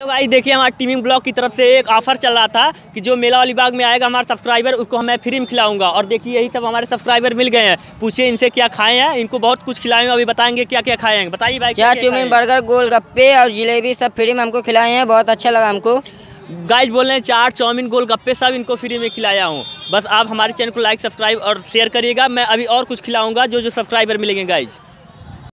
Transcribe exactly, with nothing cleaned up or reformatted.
तो भाई देखिए हमारे टीमिंग ब्लॉग की तरफ से एक ऑफर चल रहा था कि जो मेला वाली बाग में आएगा हमारा सब्सक्राइबर उसको हमें फ्री में खिलाऊंगा। और देखिए यही सब हमारे सब्सक्राइबर मिल गए हैं। पूछिए इनसे क्या खाए हैं, इनको बहुत कुछ खिलाए हैं, अभी बताएंगे क्या क्या खाए हैं। बताइए भाई, क्या चाउमीन, बर्गर, गोलगप्पे और जिलेबी सब फ्री में हमको खिलाए हैं। बहुत अच्छा लगा हमको। गाइस बोल रहे हैं चाट, चाउमीन, गोलगप्पे सब इनको फ्री में खिलाया हूँ। बस आप हमारे चैनल को लाइक, सब्सक्राइब और शेयर करिएगा। मैं अभी और कुछ खिलाऊंगा जो जो सब्सक्राइबर मिलेंगे गाइज।